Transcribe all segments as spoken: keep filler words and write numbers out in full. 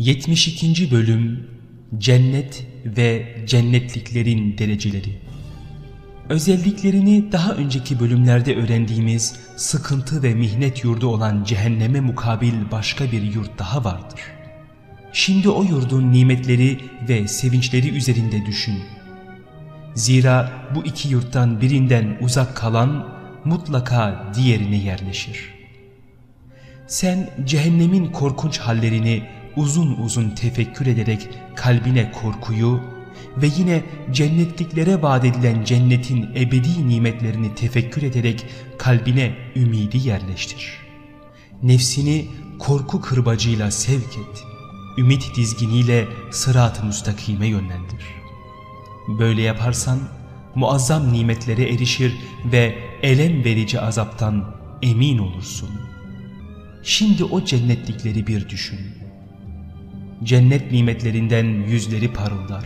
yetmiş ikinci Bölüm Cennet ve Cennetliklerin Dereceleri. Özelliklerini daha önceki bölümlerde öğrendiğimiz sıkıntı ve mihnet yurdu olan cehenneme mukabil başka bir yurt daha vardır. Şimdi o yurdun nimetleri ve sevinçleri üzerinde düşün. Zira bu iki yurttan birinden uzak kalan mutlaka diğerine yerleşir. Sen cehennemin korkunç hallerini uzun uzun tefekkür ederek kalbine korkuyu ve yine cennetliklere vaat edilen cennetin ebedi nimetlerini tefekkür ederek kalbine ümidi yerleştir. Nefsini korku kırbacıyla sevk et, ümit dizginiyle sırat-ı müstakime yönlendir. Böyle yaparsan muazzam nimetlere erişir ve elem verici azaptan emin olursun. Şimdi o cennetlikleri bir düşün. Cennet nimetlerinden yüzleri parıldar.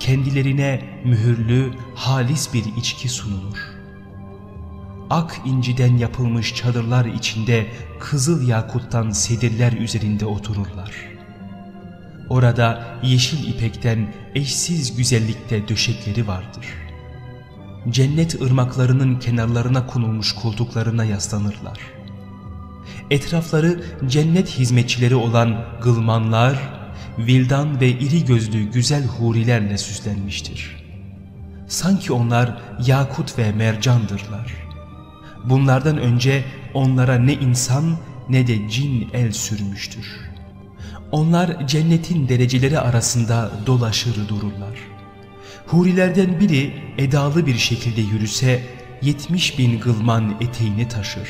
Kendilerine mühürlü, halis bir içki sunulur. Ak inciden yapılmış çadırlar içinde kızıl yakuttan sedirler üzerinde otururlar. Orada yeşil ipekten eşsiz güzellikte döşekleri vardır. Cennet ırmaklarının kenarlarına konulmuş koltuklarına yaslanırlar. Etrafları cennet hizmetçileri olan gılmanlar, vildan ve iri gözlü güzel hurilerle süslenmiştir. Sanki onlar yakut ve mercandırlar. Bunlardan önce onlara ne insan ne de cin el sürmüştür. Onlar cennetin dereceleri arasında dolaşır dururlar. Hurilerden biri edalı bir şekilde yürüse yetmiş bin gılman eteğini taşır.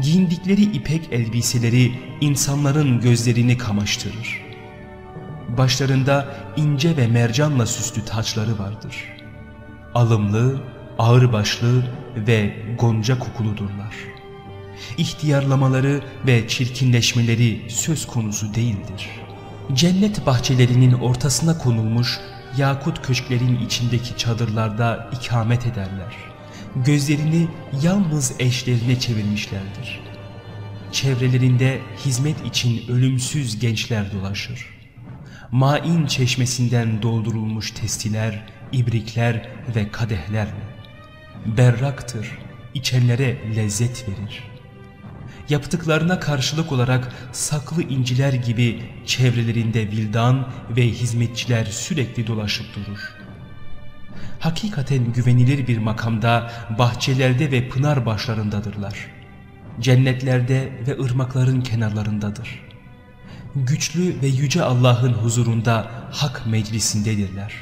Giyindikleri ipek elbiseleri insanların gözlerini kamaştırır. Başlarında ince ve mercanla süslü taçları vardır. Alımlı, ağırbaşlı ve gonca kokuludurlar. İhtiyarlamaları ve çirkinleşmeleri söz konusu değildir. Cennet bahçelerinin ortasına konulmuş yakut köşklerin içindeki çadırlarda ikamet ederler. Gözlerini yalnız eşlerine çevirmişlerdir. Çevrelerinde hizmet için ölümsüz gençler dolaşır. Main çeşmesinden doldurulmuş testiler, ibrikler ve kadehlerle. Berraktır, içenlere lezzet verir. Yaptıklarına karşılık olarak saklı inciler gibi çevrelerinde vildan ve hizmetçiler sürekli dolaşıp durur. Hakikaten güvenilir bir makamda, bahçelerde ve pınar başlarındadırlar. Cennetlerde ve ırmakların kenarlarındadır. Güçlü ve yüce Allah'ın huzurunda hak meclisindedirler.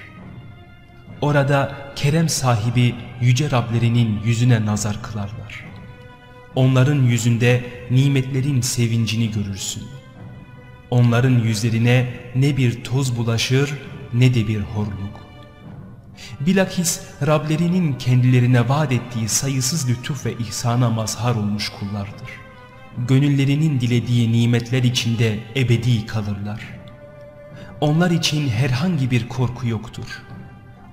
Orada kerem sahibi yüce Rablerinin yüzüne nazar kılarlar. Onların yüzünde nimetlerin sevincini görürsün. Onların yüzlerine ne bir toz bulaşır ne de bir horluk. Bilakis Rablerinin kendilerine vaat ettiği sayısız lütuf ve ihsana mazhar olmuş kullardır. Gönüllerinin dilediği nimetler içinde ebedi kalırlar. Onlar için herhangi bir korku yoktur.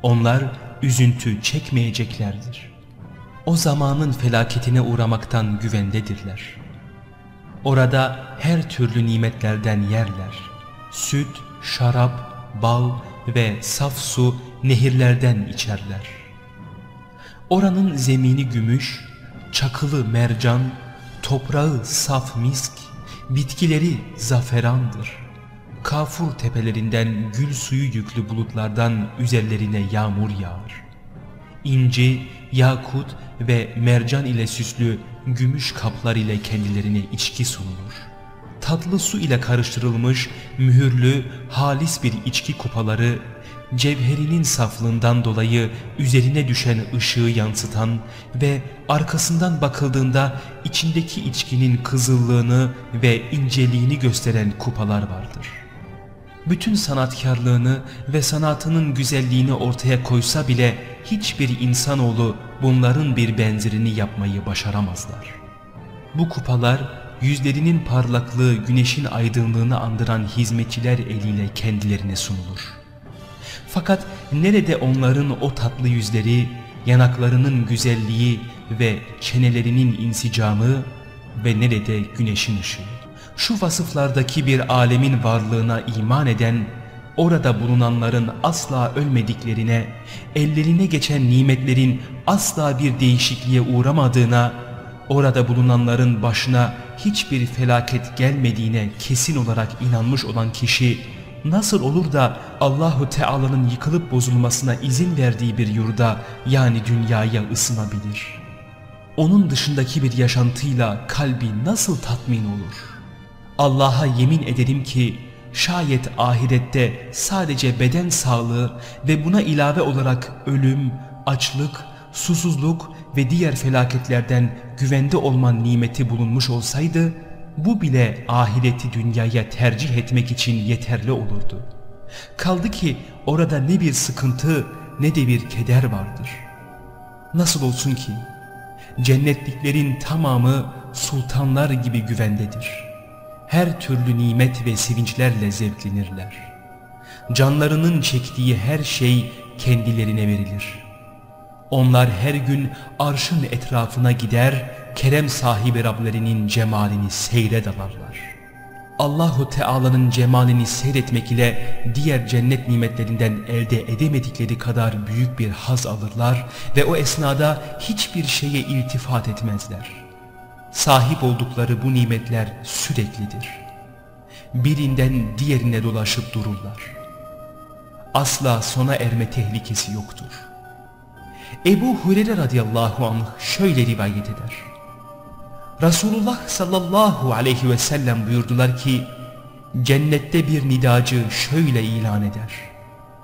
Onlar üzüntü çekmeyeceklerdir. O zamanın felaketine uğramaktan güvendedirler. Orada her türlü nimetlerden yerler. Süt, şarap, bal ve saf su nehirlerden içerler. Oranın zemini gümüş, çakılı mercan, toprağı saf misk, bitkileri zaferandır. Kafur tepelerinden gül suyu yüklü bulutlardan üzerlerine yağmur yağar. İnci, yakut ve mercan ile süslü gümüş kaplar ile kendilerine içki sunulur. Tatlı su ile karıştırılmış mühürlü halis bir içki kupaları, cevherinin saflığından dolayı üzerine düşen ışığı yansıtan ve arkasından bakıldığında içindeki içkinin kızıllığını ve inceliğini gösteren kupalar vardır. Bütün sanatkarlığını ve sanatının güzelliğini ortaya koysa bile hiçbir insanoğlu bunların bir benzerini yapmayı başaramazlar. Bu kupalar yüzlerinin parlaklığı güneşin aydınlığını andıran hizmetçiler eliyle kendilerine sunulur. Fakat nerede onların o tatlı yüzleri, yanaklarının güzelliği ve çenelerinin insicamı ve nerede güneşin ışığı? şu vasıflardaki bir alemin varlığına iman eden, orada bulunanların asla ölmediklerine, ellerine geçen nimetlerin asla bir değişikliğe uğramadığına, orada bulunanların başına hiçbir felaket gelmediğine kesin olarak inanmış olan kişi, nasıl olur da Allahu Teala'nın yıkılıp bozulmasına izin verdiği bir yurda, yani dünyaya ısınabilir? Onun dışındaki bir yaşantıyla kalbi nasıl tatmin olur? Allah'a yemin ederim ki, şayet ahirette sadece beden sağlığı ve buna ilave olarak ölüm, açlık, susuzluk ve diğer felaketlerden güvende olman nimeti bulunmuş olsaydı, bu bile ahireti dünyaya tercih etmek için yeterli olurdu. Kaldı ki orada ne bir sıkıntı ne de bir keder vardır. Nasıl olsun ki cennetliklerin tamamı sultanlar gibi güvendedir. Her türlü nimet ve sevinçlerle zevklenirler. Canlarının çektiği her şey kendilerine verilir. Onlar her gün arşın etrafına gider, kerem sahibi Rablerinin cemalini seyre dalarlar. Allahu Teala'nın cemalini seyretmek ile diğer cennet nimetlerinden elde edemedikleri kadar büyük bir haz alırlar ve o esnada hiçbir şeye iltifat etmezler. Sahip oldukları bu nimetler süreklidir. Birinden diğerine dolaşıp dururlar. Asla sona erme tehlikesi yoktur. Ebu Hureyre radıyallahu anh şöyle rivayet eder. Resulullah sallallahu aleyhi ve sellem buyurdular ki, cennette bir nidacı şöyle ilan eder.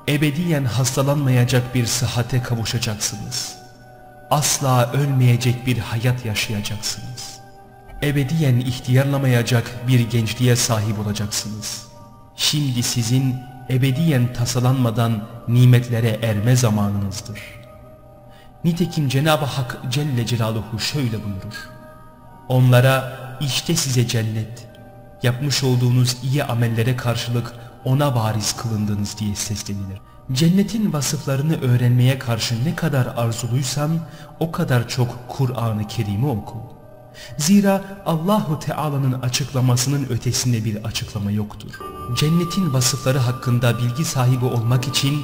Ebediyen hastalanmayacak bir sıhhate kavuşacaksınız. Asla ölmeyecek bir hayat yaşayacaksınız. Ebediyen ihtiyarlamayacak bir gençliğe sahip olacaksınız. Şimdi sizin ebediyen tasalanmadan nimetlere erme zamanınızdır. Nitekim Cenab-ı Hak Celle Celaluhu şöyle buyurur. Onlara işte size cennet, yapmış olduğunuz iyi amellere karşılık ona bariz kılındınız diye seslenilir. Cennetin vasıflarını öğrenmeye karşı ne kadar arzuluysan o kadar çok Kur'an-ı Kerim'i oku. Zira Allahu Teala'nın açıklamasının ötesinde bir açıklama yoktur. Cennetin vasıfları hakkında bilgi sahibi olmak için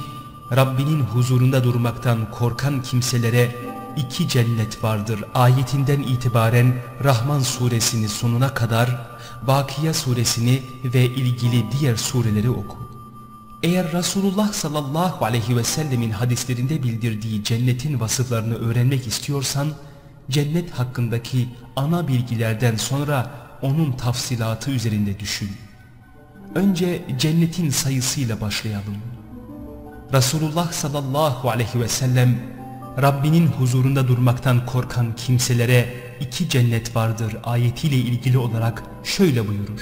Rabbinin huzurunda durmaktan korkan kimselere iki cennet vardır ayetinden itibaren Rahman suresini sonuna kadar Vakıya suresini ve ilgili diğer sureleri oku. Eğer Resulullah sallallahu aleyhi ve sellemin hadislerinde bildirdiği cennetin vasıflarını öğrenmek istiyorsan, cennet hakkındaki ana bilgilerden sonra onun tafsilatı üzerinde düşün. Önce cennetin sayısıyla başlayalım. Resulullah sallallahu aleyhi ve sellem, Rabbinin huzurunda durmaktan korkan kimselere iki cennet vardır ayetiyle ilgili olarak şöyle buyurur.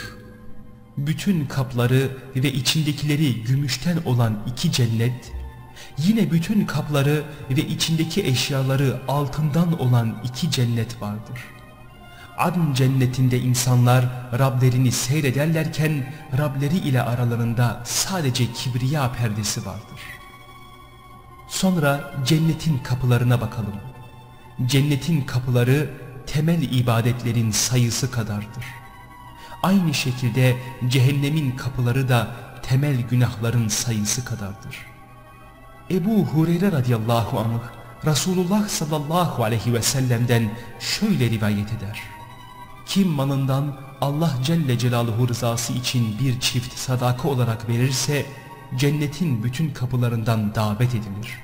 Bütün kapları ve içindekileri gümüşten olan iki cennet, yine bütün kapları ve içindeki eşyaları altından olan iki cennet vardır. Adn cennetinde insanlar Rablerini seyrederlerken Rableri ile aralarında sadece kibriya perdesi vardır. Sonra cennetin kapılarına bakalım. Cennetin kapıları temel ibadetlerin sayısı kadardır. Aynı şekilde cehennemin kapıları da temel günahların sayısı kadardır. Ebu Hureyre radıyallahu anh Resulullah sallallahu aleyhi ve sellem'den şöyle rivayet eder. Kim malından Allah Celle Celaluhu rızası için bir çift sadaka olarak verirse cennetin bütün kapılarından davet edilir.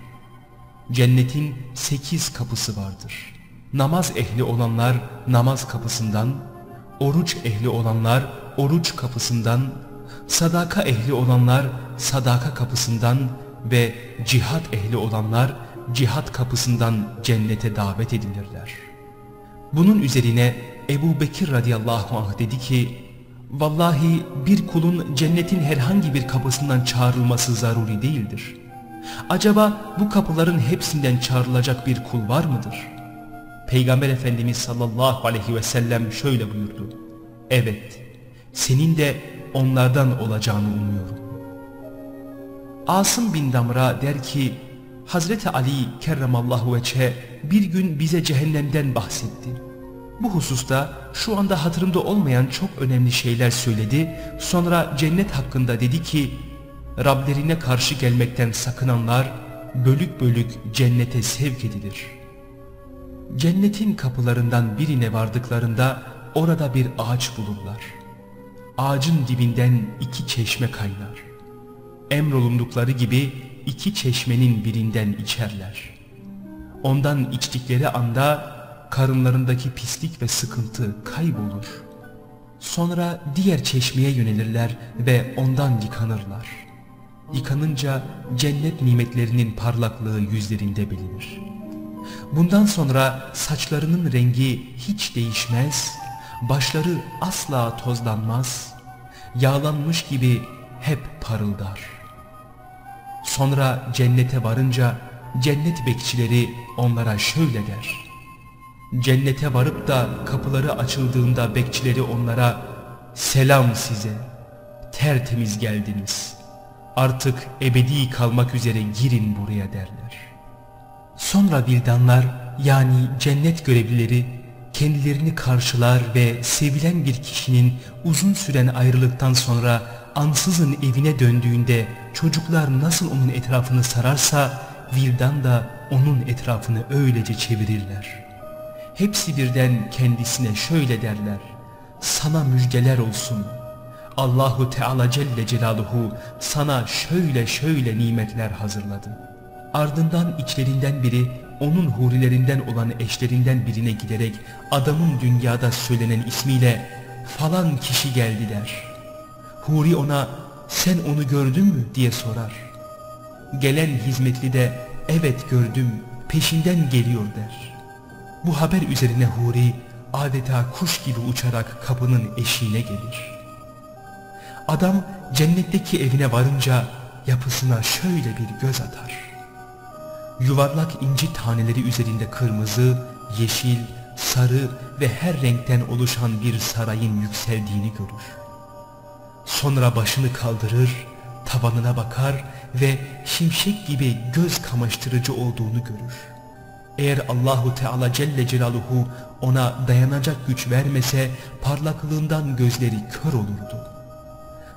Cennetin sekiz kapısı vardır. Namaz ehli olanlar namaz kapısından, oruç ehli olanlar oruç kapısından, sadaka ehli olanlar sadaka kapısından ve cihat ehli olanlar cihat kapısından cennete davet edilirler. Bunun üzerine Ebu Bekir radıyallahu anh dedi ki, vallahi bir kulun cennetin herhangi bir kapısından çağrılması zaruri değildir. Acaba bu kapıların hepsinden çağrılacak bir kul var mıdır? Peygamber Efendimiz sallallahu aleyhi ve sellem şöyle buyurdu. Evet, senin de onlardan olacağını umuyorum. Asım bin Damra der ki, Hazreti Ali kerramallahu veçhe bir gün bize cehennemden bahsetti. Bu hususta şu anda hatırımda olmayan çok önemli şeyler söyledi. Sonra cennet hakkında dedi ki, Rablerine karşı gelmekten sakınanlar bölük bölük cennete sevk edilir. Cennetin kapılarından birine vardıklarında orada bir ağaç bulurlar. Ağacın dibinden iki çeşme kaynar. Emrolundukları gibi iki çeşmenin birinden içerler. Ondan içtikleri anda karınlarındaki pislik ve sıkıntı kaybolur. Sonra diğer çeşmeye yönelirler ve ondan yıkanırlar. Yıkanınca cennet nimetlerinin parlaklığı yüzlerinde bilinir. Bundan sonra saçlarının rengi hiç değişmez, başları asla tozlanmaz, yağlanmış gibi hep parıldar. Sonra cennete varınca cennet bekçileri onlara şöyle der. Cennete varıp da kapıları açıldığında bekçileri onlara, "Selam size, tertemiz geldiniz. Artık ebedi kalmak üzere girin buraya" derler. Sonra vildanlar, yani cennet görevlileri kendilerini karşılar ve sevilen bir kişinin uzun süren ayrılıktan sonra ansızın evine döndüğünde çocuklar nasıl onun etrafını sararsa vildan da onun etrafını öylece çevirirler. Hepsi birden kendisine şöyle derler, "Sana müjdeler olsun. Allahu Teala Celle Celaluhu sana şöyle şöyle nimetler hazırladı." Ardından içlerinden biri onun hurilerinden olan eşlerinden birine giderek adamın dünyada söylenen ismiyle "Falan kişi geldi" der. Huri ona "Sen onu gördün mü?" diye sorar. Gelen hizmetli de "Evet gördüm, peşinden geliyor" der. Bu haber üzerine huri adeta kuş gibi uçarak kapının eşiğine gelir. Adam cennetteki evine varınca yapısına şöyle bir göz atar. Yuvarlak inci taneleri üzerinde kırmızı, yeşil, sarı ve her renkten oluşan bir sarayın yükseldiğini görür. Sonra başını kaldırır, tavanına bakar ve şimşek gibi göz kamaştırıcı olduğunu görür. Eğer Allahu Teala Celle Celaluhu ona dayanacak güç vermese parlaklığından gözleri kör olurdu.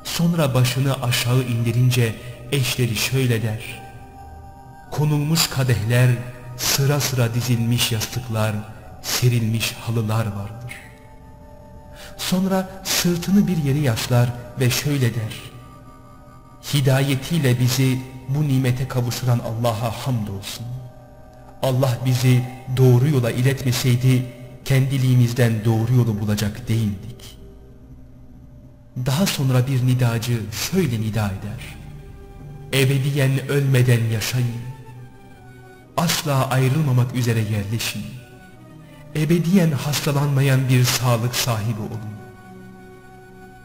Sonra başını aşağı indirince eşleri şöyle der. Konulmuş kadehler, sıra sıra dizilmiş yastıklar, serilmiş halılar vardır. Sonra sırtını bir yere yaslar ve şöyle der. Hidayetiyle bizi bu nimete kavuşturan Allah'a hamdolsun. Allah bizi doğru yola iletmeseydi kendiliğimizden doğru yolu bulacak değildik. Daha sonra bir nidacı şöyle nida eder. Ebediyen ölmeden yaşayın. Asla ayrılmamak üzere yerleşin. Ebediyen hastalanmayan bir sağlık sahibi olun.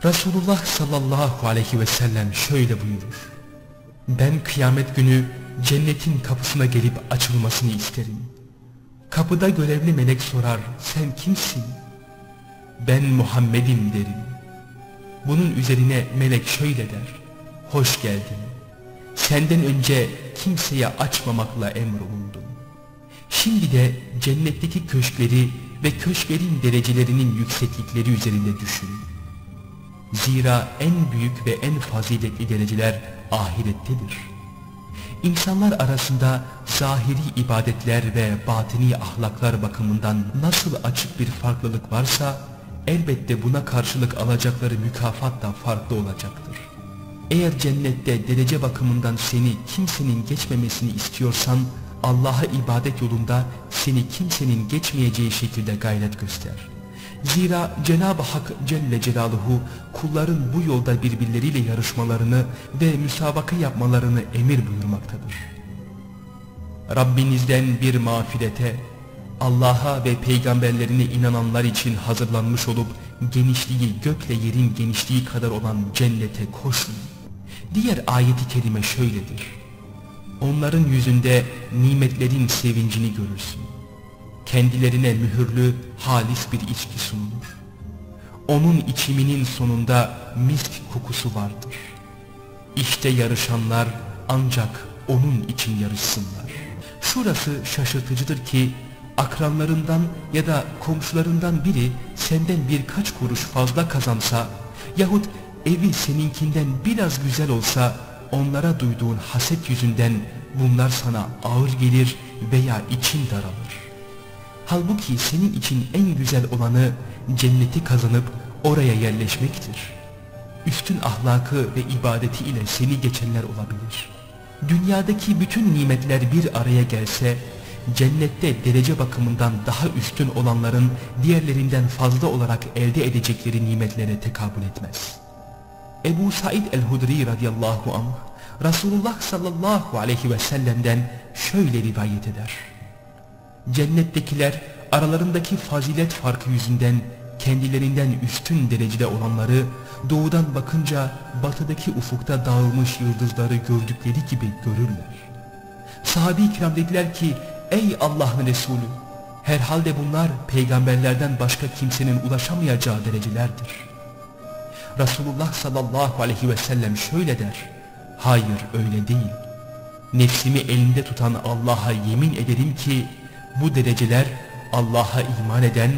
Resulullah sallallahu aleyhi ve sellem şöyle buyurur. Ben kıyamet günü cennetin kapısına gelip açılmasını isterim. Kapıda görevli melek sorar, sen kimsin? Ben Muhammed'im derim. Bunun üzerine melek şöyle der, hoş geldin, senden önce kimseye açmamakla emrolundum. Şimdi de cennetteki köşkleri ve köşklerin derecelerinin yükseklikleri üzerinde düşün. Zira en büyük ve en faziletli dereceler ahirettedir. İnsanlar arasında zahiri ibadetler ve batini ahlaklar bakımından nasıl açık bir farklılık varsa, elbette buna karşılık alacakları mükafat da farklı olacaktır. Eğer cennette derece bakımından seni kimsenin geçmemesini istiyorsan, Allah'a ibadet yolunda seni kimsenin geçmeyeceği şekilde gayret göster. Zira Cenab-ı Hak Celle Celaluhu kulların bu yolda birbirleriyle yarışmalarını ve müsabaka yapmalarını emir buyurmaktadır. Rabbinizden bir mağfirete, Allah'a ve peygamberlerine inananlar için hazırlanmış olup genişliği gökle yerin genişliği kadar olan cennete koşun. Diğer ayeti kerime şöyledir. Onların yüzünde nimetlerin sevincini görürsün. Kendilerine mühürlü halis bir içki sunulur. Onun içiminin sonunda misk kokusu vardır. İşte yarışanlar ancak onun için yarışsınlar. Şurası şaşırtıcıdır ki akranlarından ya da komşularından biri senden birkaç kuruş fazla kazansa yahut evi seninkinden biraz güzel olsa onlara duyduğun haset yüzünden bunlar sana ağır gelir veya için daralır. Halbuki senin için en güzel olanı cenneti kazanıp oraya yerleşmektir. Üstün ahlakı ve ibadeti ile seni geçenler olabilir. Dünyadaki bütün nimetler bir araya gelse, cennette derece bakımından daha üstün olanların diğerlerinden fazla olarak elde edecekleri nimetlere tekabül etmez. Ebu Said el-Hudri radıyallahu anh, Resulullah sallallahu aleyhi ve sellem'den şöyle rivayet eder. Cennettekiler aralarındaki fazilet farkı yüzünden kendilerinden üstün derecede olanları doğudan bakınca batıdaki ufukta dağılmış yıldızları gördükleri gibi görürler. Sahabe-i kiram dediler ki, ey Allah'ın Resulü, herhalde bunlar peygamberlerden başka kimsenin ulaşamayacağı derecelerdir. Resulullah sallallahu aleyhi ve sellem şöyle der, hayır öyle değil. Nefsimi elinde tutan Allah'a yemin ederim ki bu dereceler Allah'a iman eden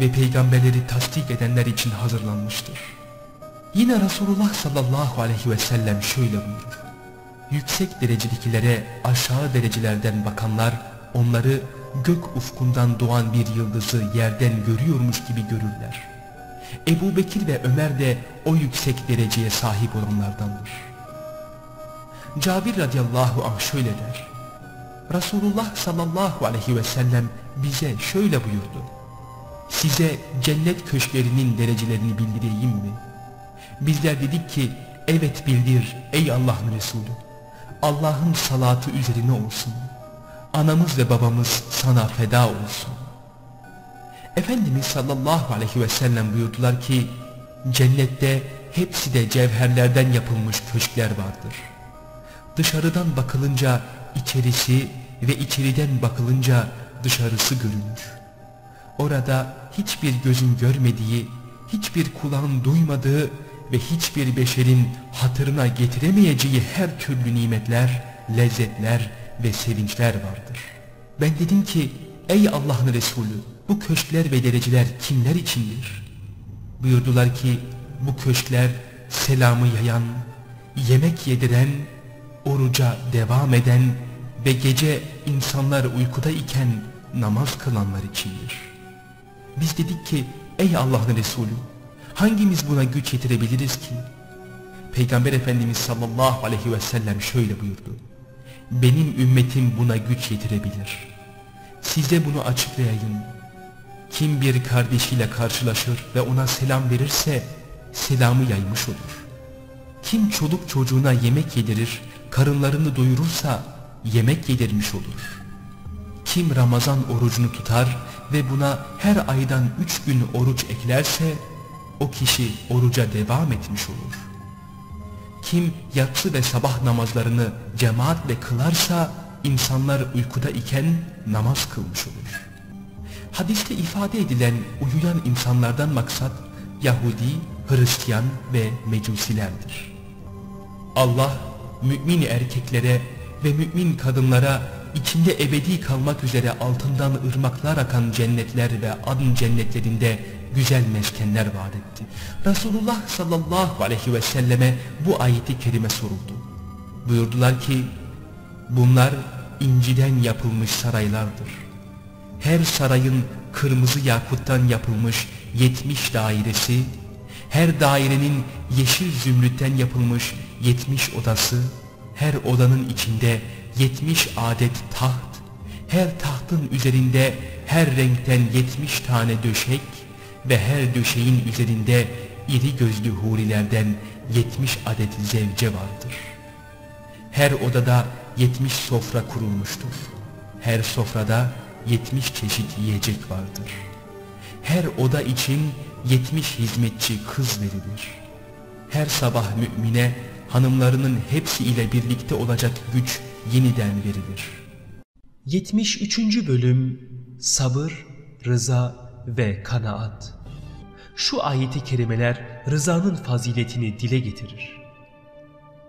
ve peygamberleri tasdik edenler için hazırlanmıştır. Yine Resulullah sallallahu aleyhi ve sellem şöyle buyurur. Yüksek derecelilere aşağı derecelerden bakanlar onları gök ufkundan doğan bir yıldızı yerden görüyormuş gibi görürler. Ebu Bekir ve Ömer de o yüksek dereceye sahip olanlardandır. Cabir radıyallahu anh şöyle der. Resulullah sallallahu aleyhi ve sellem bize şöyle buyurdu. Size cennet köşklerinin derecelerini bildireyim mi? Bizler dedik ki, evet bildir ey Allah'ın Resulü. Allah'ın salatı üzerine olsun. Anamız ve babamız sana feda olsun. Efendimiz sallallahu aleyhi ve sellem buyurdular ki, cennette hepsi de cevherlerden yapılmış köşkler vardır. Dışarıdan bakılınca içerisi ve içeriden bakılınca dışarısı görünür. Orada hiçbir gözün görmediği, hiçbir kulağın duymadığı ve hiçbir beşerin hatırına getiremeyeceği her türlü nimetler, lezzetler ve sevinçler vardır. Ben dedim ki, ey Allah'ın Resulü, bu köşkler ve dereceler kimler içindir? Buyurdular ki, bu köşkler selamı yayan, yemek yediren, oruca devam eden ve gece insanlar uykuda iken namaz kılanlar içindir. Biz dedik ki, ey Allah'ın Resulü, hangimiz buna güç yetirebiliriz ki? Peygamber Efendimiz sallallahu aleyhi ve sellem şöyle buyurdu. Benim ümmetim buna güç yetirebilir. Size bunu açıklayayım. Kim bir kardeşiyle karşılaşır ve ona selam verirse selamı yaymış olur. Kim çoluk çocuğuna yemek yedirir, karınlarını doyurursa yemek yedirmiş olur. Kim Ramazan orucunu tutar ve buna her aydan üç gün oruç eklerse o kişi oruca devam etmiş olur. Kim yatsı ve sabah namazlarını cemaatle kılarsa insanlar uykuda iken namaz kılmış olur. Hadiste ifade edilen uyuyan insanlardan maksat Yahudi, Hristiyan ve Mecusilerdir. Allah mümin erkeklere ve mümin kadınlara İçinde ebedi kalmak üzere altından ırmaklar akan cennetler ve adın cennetlerinde güzel meskenler vaat etti. Resulullah sallallahu aleyhi ve selleme bu ayeti kerime soruldu. Buyurdular ki, bunlar inciden yapılmış saraylardır. Her sarayın kırmızı yakuttan yapılmış yetmiş dairesi, her dairenin yeşil zümrütten yapılmış yetmiş odası, her odanın içinde yetmiş adet taht, her tahtın üzerinde her renkten yetmiş tane döşek ve her döşeğin üzerinde iri gözlü hurilerden yetmiş adet zevce vardır. Her odada yetmiş sofra kurulmuştur. Her sofrada yetmiş çeşit yiyecek vardır. Her oda için yetmiş hizmetçi kız verilir. Her sabah mümine hanımlarının hepsi ile birlikte olacak güç yeniden verilir. yetmiş üçüncü bölüm sabır, rıza ve kanaat. Şu ayeti kerimeler rızanın faziletini dile getirir.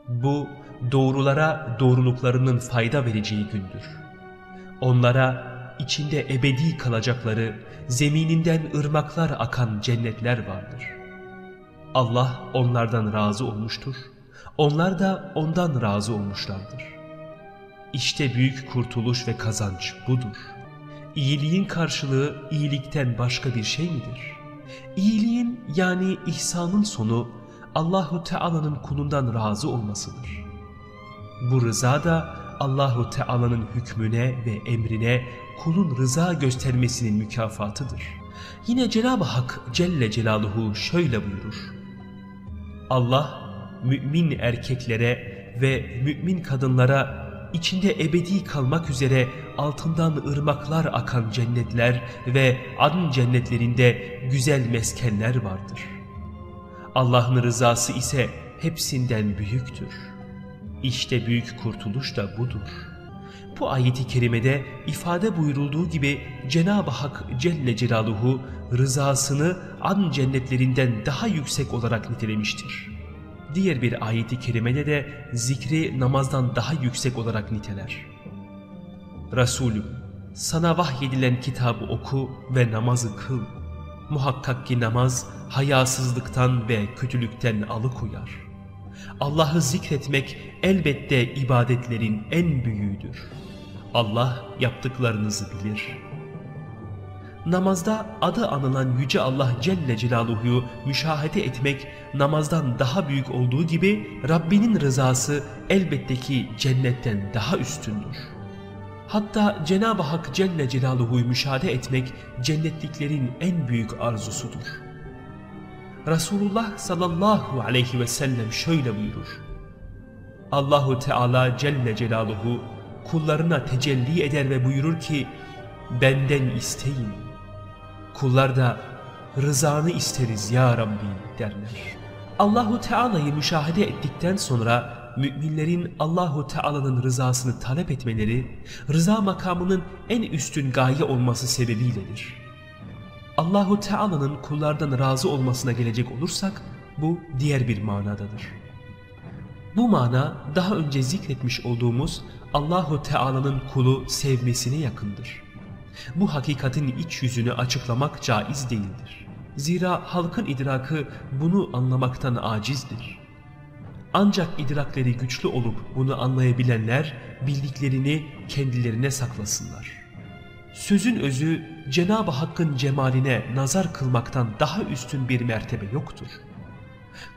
Bu doğrulara doğruluklarının fayda vereceği gündür. Onlara içinde ebedi kalacakları, zemininden ırmaklar akan cennetler vardır. Allah onlardan razı olmuştur, onlar da ondan razı olmuşlardır. İşte büyük kurtuluş ve kazanç budur. İyiliğin karşılığı iyilikten başka bir şey midir? İyiliğin yani ihsanın sonu Allahu Teala'nın kulundan razı olmasıdır. Bu rıza da Allahu Teala'nın hükmüne ve emrine kulun rıza göstermesinin mükafatıdır. Yine Cenab-ı Hak Celle Celaluhu şöyle buyurur: Allah mümin erkeklere ve mümin kadınlara içinde ebedi kalmak üzere altından ırmaklar akan cennetler ve adn cennetlerinde güzel meskenler vardır. Allah'ın rızası ise hepsinden büyüktür. İşte büyük kurtuluş da budur. Bu ayeti kerimede ifade buyurulduğu gibi Cenab-ı Hak Celle Celaluhu rızasını adn cennetlerinden daha yüksek olarak nitelemiştir. Diğer bir ayeti kerimede de zikri namazdan daha yüksek olarak niteler. Resulüm, sana vahyedilen kitabı oku ve namazı kıl. Muhakkak ki namaz hayasızlıktan ve kötülükten alıkoyar. Allah'ı zikretmek elbette ibadetlerin en büyüğüdür. Allah yaptıklarınızı bilir. Namazda adı anılan Yüce Allah Celle Celaluhu'yu müşahede etmek namazdan daha büyük olduğu gibi Rabbinin rızası elbette ki cennetten daha üstündür. Hatta Cenab-ı Hak Celle Celaluhu'yu müşahede etmek cennetliklerin en büyük arzusudur. Resulullah sallallahu aleyhi ve sellem şöyle buyurur: Allahu Teala Celle Celaluhu kullarına tecelli eder ve buyurur ki, benden isteyin. Kullar da rızanı isteriz ya Rabbi derler. Allahu Teala'yı müşahede ettikten sonra müminlerin Allahu Teala'nın rızasını talep etmeleri rıza makamının en üstün gaye olması sebebiyledir. Allahu Teala'nın kullardan razı olmasına gelecek olursak bu diğer bir manadadır. Bu mana daha önce zikretmiş olduğumuz Allahu Teala'nın kulu sevmesine yakındır. Bu hakikatin iç yüzünü açıklamak caiz değildir. Zira halkın idrakı bunu anlamaktan acizdir. Ancak idrakleri güçlü olup bunu anlayabilenler bildiklerini kendilerine saklasınlar. Sözün özü Cenab-ı Hakk'ın cemaline nazar kılmaktan daha üstün bir mertebe yoktur.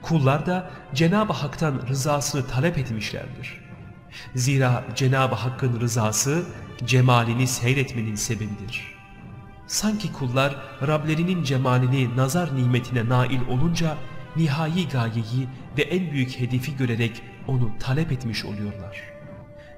Kullar da Cenab-ı Hak'tan rızasını talep etmişlerdir. Zira Cenab-ı Hakk'ın rızası cemalini seyretmenin sebebidir. Sanki kullar Rablerinin cemalini nazar nimetine nail olunca nihai gayeyi ve en büyük hedefi görerek onu talep etmiş oluyorlar.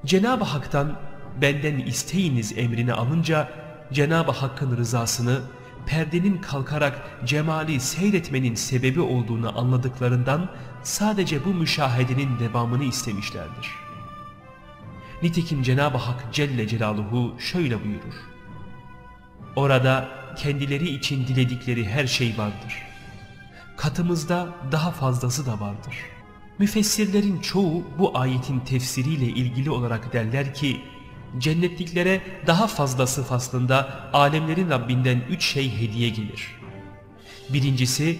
Cenab-ı Hak'tan benden isteyiniz emrini alınca Cenab-ı Hakk'ın rızasını perdenin kalkarak cemali seyretmenin sebebi olduğunu anladıklarından sadece bu müşahedenin devamını istemişlerdir. Nitekim Cenab-ı Hak Celle Celaluhu şöyle buyurur: Orada kendileri için diledikleri her şey vardır. Katımızda daha fazlası da vardır. Müfessirlerin çoğu bu ayetin tefsiriyle ilgili olarak derler ki, cennetliklere daha fazlası faslında alemlerin Rabbinden üç şey hediye gelir. Birincisi,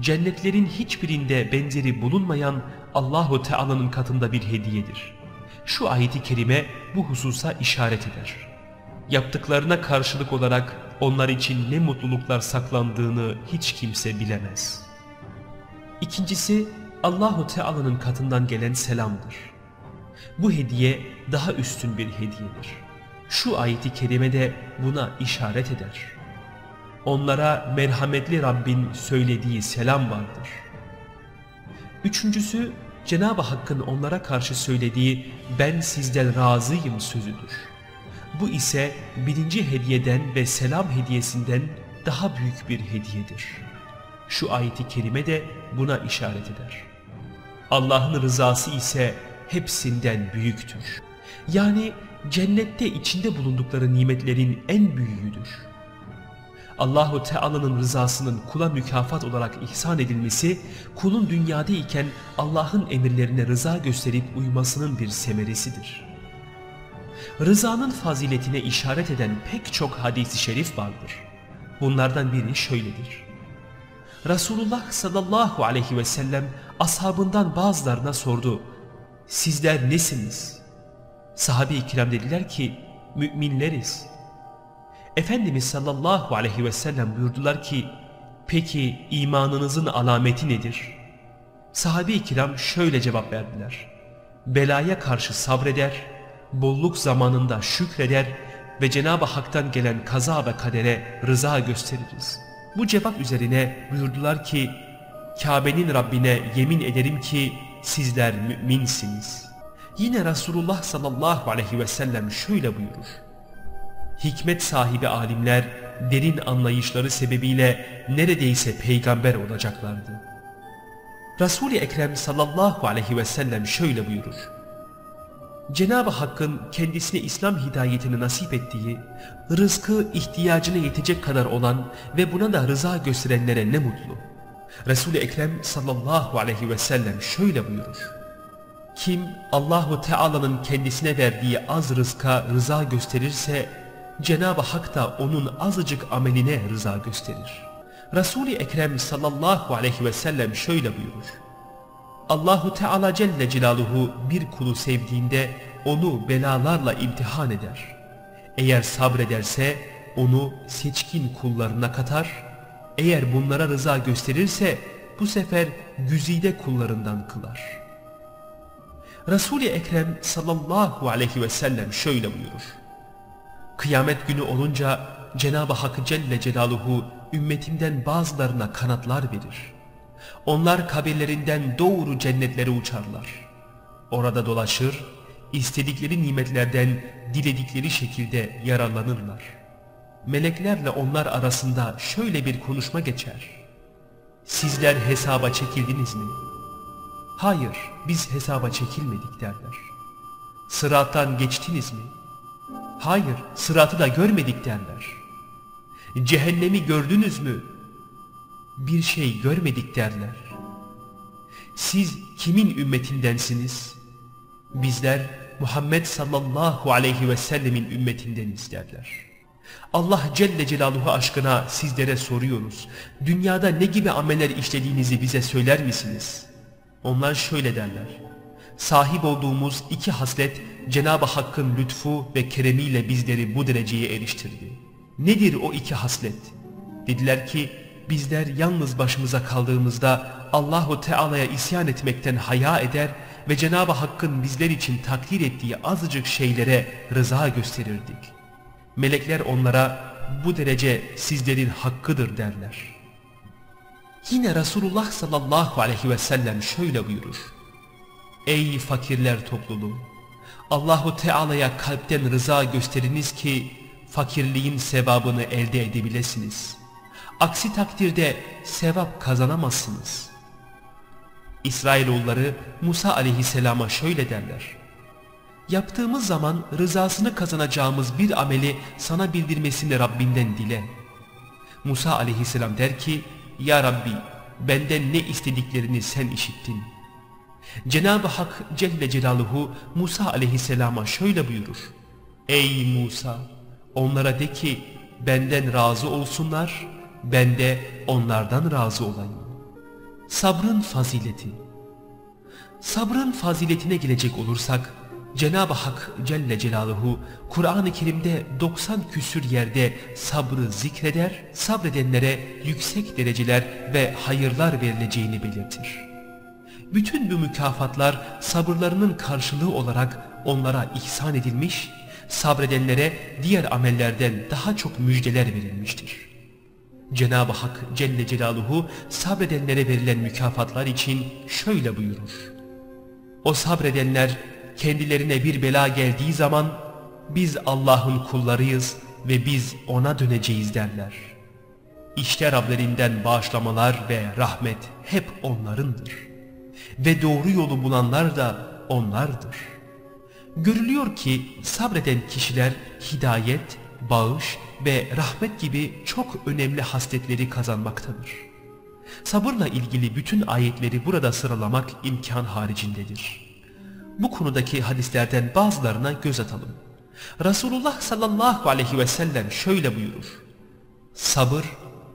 cennetlerin hiçbirinde benzeri bulunmayan Allahu Teala'nın katında bir hediyedir. Şu ayeti kerime bu hususa işaret eder. Yaptıklarına karşılık olarak onlar için ne mutluluklar saklandığını hiç kimse bilemez. İkincisi, Allahu Teala'nın katından gelen selamdır. Bu hediye daha üstün bir hediyedir. Şu ayeti kerime de buna işaret eder. Onlara merhametli Rabbin söylediği selam vardır. Üçüncüsü, Cenab-ı Hakk'ın onlara karşı söylediği ben sizden razıyım sözüdür. Bu ise birinci hediyeden ve selam hediyesinden daha büyük bir hediyedir. Şu ayeti kerime de buna işaret eder. Allah'ın rızası ise hepsinden büyüktür. Yani cennette içinde bulundukları nimetlerin en büyüğüdür. Allahu Teala'nın rızasının kula mükafat olarak ihsan edilmesi, kulun dünyada iken Allah'ın emirlerine rıza gösterip uymasının bir semeresidir. rızanın faziletine işaret eden pek çok hadis-i şerif vardır. Bunlardan biri şöyledir. Resulullah sallallahu aleyhi ve sellem ashabından bazılarına sordu. Sizler nesiniz? Sahabe-i kiram dediler ki müminleriz. Efendimiz sallallahu aleyhi ve sellem buyurdular ki peki imanınızın alameti nedir? Sahabe-i kiram şöyle cevap verdiler. Belaya karşı sabreder, bolluk zamanında şükreder ve Cenab-ı Hak'tan gelen kaza ve kadere rıza gösteririz. Bu cevap üzerine buyurdular ki Kabe'nin Rabbine yemin ederim ki sizler müminsiniz. Yine Resulullah sallallahu aleyhi ve sellem şöyle buyurur. Hikmet sahibi alimler derin anlayışları sebebiyle neredeyse peygamber olacaklardı. Resul-i Ekrem sallallahu aleyhi ve sellem şöyle buyurur. Cenab-ı Hakk'ın kendisine İslam hidayetini nasip ettiği, rızkı ihtiyacına yetecek kadar olan ve buna da rıza gösterenlere ne mutlu. Resul-i Ekrem sallallahu aleyhi ve sellem şöyle buyurur. Kim Allahu Teala'nın kendisine verdiği az rızka rıza gösterirse, Cenab-ı Hak da onun azıcık ameline rıza gösterir. Resul-i Ekrem sallallahu aleyhi ve sellem şöyle buyurur. Allahu Teala Celle Celaluhu bir kulu sevdiğinde onu belalarla imtihan eder. Eğer sabrederse onu seçkin kullarına katar, eğer bunlara rıza gösterirse bu sefer güzide kullarından kılar. Resul-i Ekrem sallallahu aleyhi ve sellem şöyle buyurur. Kıyamet günü olunca Cenab-ı Hak Celle Celaluhu ümmetimden bazılarına kanatlar verir. Onlar kabirlerinden doğru cennetlere uçarlar. Orada dolaşır, istedikleri nimetlerden diledikleri şekilde yararlanırlar. Meleklerle onlar arasında şöyle bir konuşma geçer. Sizler hesaba çekildiniz mi? Hayır, biz hesaba çekilmedik derler. Sırattan geçtiniz mi? Hayır, sıratı da görmedik derler. Cehennemi gördünüz mü? Bir şey görmedik derler. Siz kimin ümmetindensiniz? Bizler Muhammed sallallahu aleyhi ve sellemin ümmetindeniz derler. Allah Celle Celaluhu aşkına sizlere soruyoruz. Dünyada ne gibi ameller işlediğinizi bize söyler misiniz? Onlar şöyle derler. Sahip olduğumuz iki haslet Cenab-ı Hakk'ın lütfu ve keremiyle bizleri bu dereceye eriştirdi. Nedir o iki haslet? Dediler ki bizler yalnız başımıza kaldığımızda Allahu Teala'ya isyan etmekten haya eder ve Cenab-ı Hakk'ın bizler için takdir ettiği azıcık şeylere rıza gösterirdik. Melekler onlara bu derece sizlerin hakkıdır derler. Yine Resulullah sallallahu aleyhi ve sellem şöyle buyurur. Ey fakirler topluluğu! Allahu Teala'ya kalpten rıza gösteriniz ki fakirliğin sevabını elde edebilesiniz. Aksi takdirde sevap kazanamazsınız. İsrailoğulları Musa aleyhisselama şöyle derler. Yaptığımız zaman rızasını kazanacağımız bir ameli sana bildirmesini Rabbinden dile. Musa aleyhisselam der ki, Ya Rabbi, benden ne istediklerini sen işittin. Cenab-ı Hak Celle Celaluhu Musa aleyhisselama şöyle buyurur. Ey Musa, onlara de ki benden razı olsunlar, ben de onlardan razı olayım. Sabrın fazileti. Sabrın faziletine gelecek olursak, Cenab-ı Hak Celle Celaluhu Kur'an-ı Kerim'de doksan küsür yerde sabrı zikreder, sabredenlere yüksek dereceler ve hayırlar verileceğini belirtir. Bütün bu mükafatlar sabırlarının karşılığı olarak onlara ihsan edilmiş, sabredenlere diğer amellerden daha çok müjdeler verilmiştir. Cenab-ı Hak Celle Celaluhu sabredenlere verilen mükafatlar için şöyle buyurur. O sabredenler kendilerine bir bela geldiği zaman biz Allah'ın kullarıyız ve biz ona döneceğiz derler. İşte Rablerinden bağışlamalar ve rahmet hep onlarındır. Ve doğru yolu bulanlar da onlardır. Görülüyor ki sabreden kişiler hidayet, bağış ve rahmet gibi çok önemli hasletleri kazanmaktadır. Sabırla ilgili bütün ayetleri burada sıralamak imkan haricindedir. Bu konudaki hadislerden bazılarına göz atalım. Resulullah sallallahu aleyhi ve sellem şöyle buyurur: sabır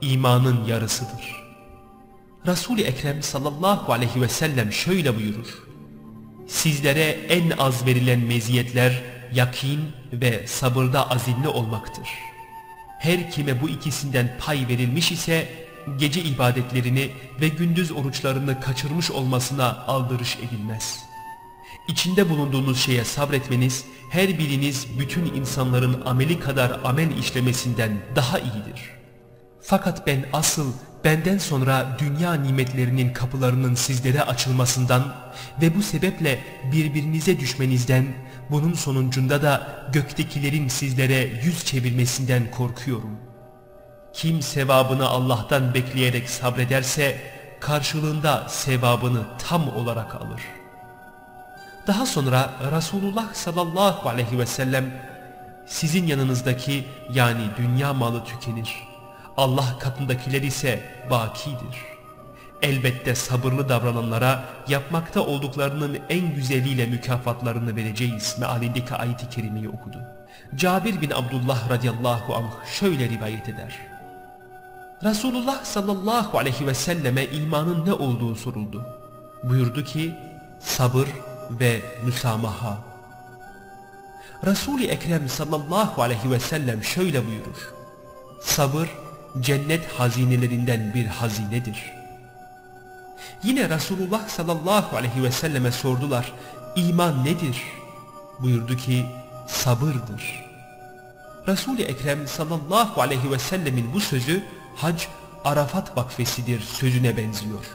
imanın yarısıdır. Resul-i Ekrem sallallahu aleyhi ve sellem şöyle buyurur: sizlere en az verilen meziyetler yakin ve sabırda azimli olmaktır. Her kime bu ikisinden pay verilmiş ise gece ibadetlerini ve gündüz oruçlarını kaçırmış olmasına aldırış edilmez. İçinde bulunduğunuz şeye sabretmeniz her biriniz bütün insanların ameli kadar amel işlemesinden daha iyidir. Fakat ben asıl benden sonra dünya nimetlerinin kapılarının sizlere açılmasından ve bu sebeple birbirinize düşmenizden, bunun sonucunda da göktekilerin sizlere yüz çevirmesinden korkuyorum. Kim sevabını Allah'tan bekleyerek sabrederse karşılığında sevabını tam olarak alır. Daha sonra Resulullah sallallahu aleyhi ve sellem, sizin yanınızdaki yani dünya malı tükenir, Allah katındakiler ise bakidir. Elbette sabırlı davrananlara yapmakta olduklarının en güzeliyle mükafatlarını vereceğiz mealindeki ayet-i kerimeyi okudu. Cabir bin Abdullah radıyallahu anh şöyle rivayet eder: Resulullah sallallahu aleyhi ve selleme imanın ne olduğu soruldu. Buyurdu ki: sabır ve müsamaha. Resul-i Ekrem sallallahu aleyhi ve sellem şöyle buyurur: sabır cennet hazinelerinden bir hazinedir. Yine Resulullah sallallahu aleyhi ve selleme sordular: İman nedir? Buyurdu ki: sabırdır. Resul-i Ekrem sallallahu aleyhi ve sellemin bu sözü Hac Arafat vakfesidir sözüne benziyor.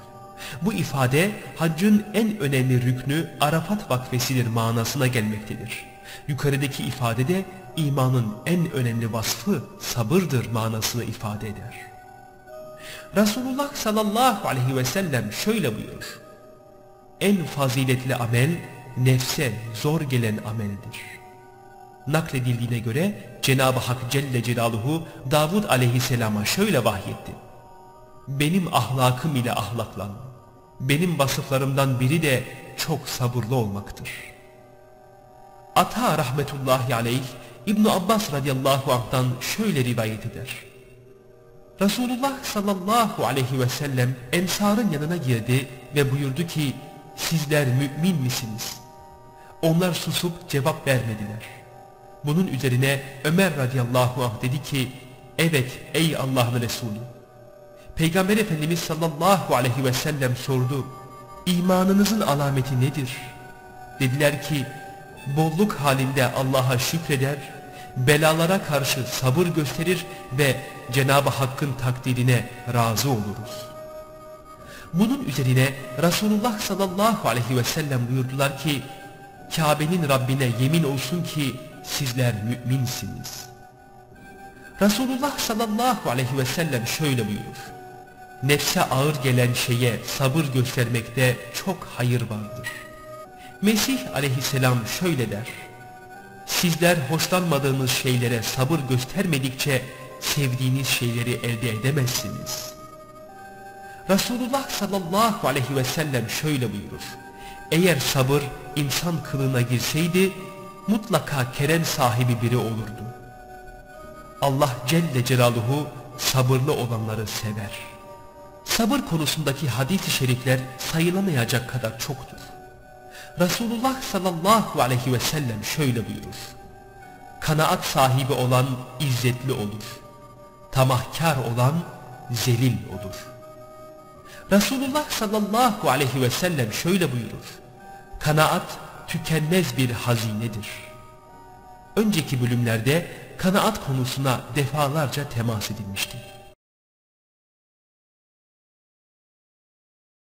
Bu ifade haccın en önemli rüknü Arafat vakfesidir manasına gelmektedir. Yukarıdaki ifadede imanın en önemli vasfı sabırdır manasını ifade eder. Resulullah sallallahu aleyhi ve sellem şöyle buyurur: en faziletli amel nefse zor gelen ameldir. Nakledildiğine göre Cenab-ı Hak Celle Celaluhu Davud aleyhisselama şöyle vahyetti: benim ahlakım ile ahlaklan. Benim vasıflarımdan biri de çok sabırlı olmaktır. Ata rahmetullahi aleyh İbn Abbas radıyallahu anh'tan şöyle rivayet eder: Resulullah sallallahu aleyhi ve sellem Ensar'ın yanına girdi ve buyurdu ki: sizler mümin misiniz? Onlar susup cevap vermediler. Bunun üzerine Ömer radıyallahu anh dedi ki: evet ey Allah'ın Resulü. Peygamber Efendimiz sallallahu aleyhi ve sellem sordu: İmanınızın alameti nedir? Dediler ki: bolluk halinde Allah'a şükreder, belalara karşı sabır gösterir ve Cenab-ı Hakk'ın takdirine razı oluruz. Bunun üzerine Resulullah sallallahu aleyhi ve sellem buyurdular ki: Kabe'nin Rabbine yemin olsun ki sizler müminsiniz. Resulullah sallallahu aleyhi ve sellem şöyle buyurur: nefse ağır gelen şeye sabır göstermekte çok hayır vardır. Mesih aleyhisselam şöyle der: sizler hoşlanmadığınız şeylere sabır göstermedikçe sevdiğiniz şeyleri elde edemezsiniz. Resulullah sallallahu aleyhi ve sellem şöyle buyurur: eğer sabır insan kılığına girseydi mutlaka kerem sahibi biri olurdu. Allah Celle Celaluhu sabırlı olanları sever. Sabır konusundaki hadis-i şerifler sayılamayacak kadar çoktur. Resulullah sallallahu aleyhi ve sellem şöyle buyurur: kanaat sahibi olan izzetli olur, tamahkar olan zelil olur. Resulullah sallallahu aleyhi ve sellem şöyle buyurur: kanaat tükenmez bir hazinedir. Önceki bölümlerde kanaat konusuna defalarca temas edilmişti.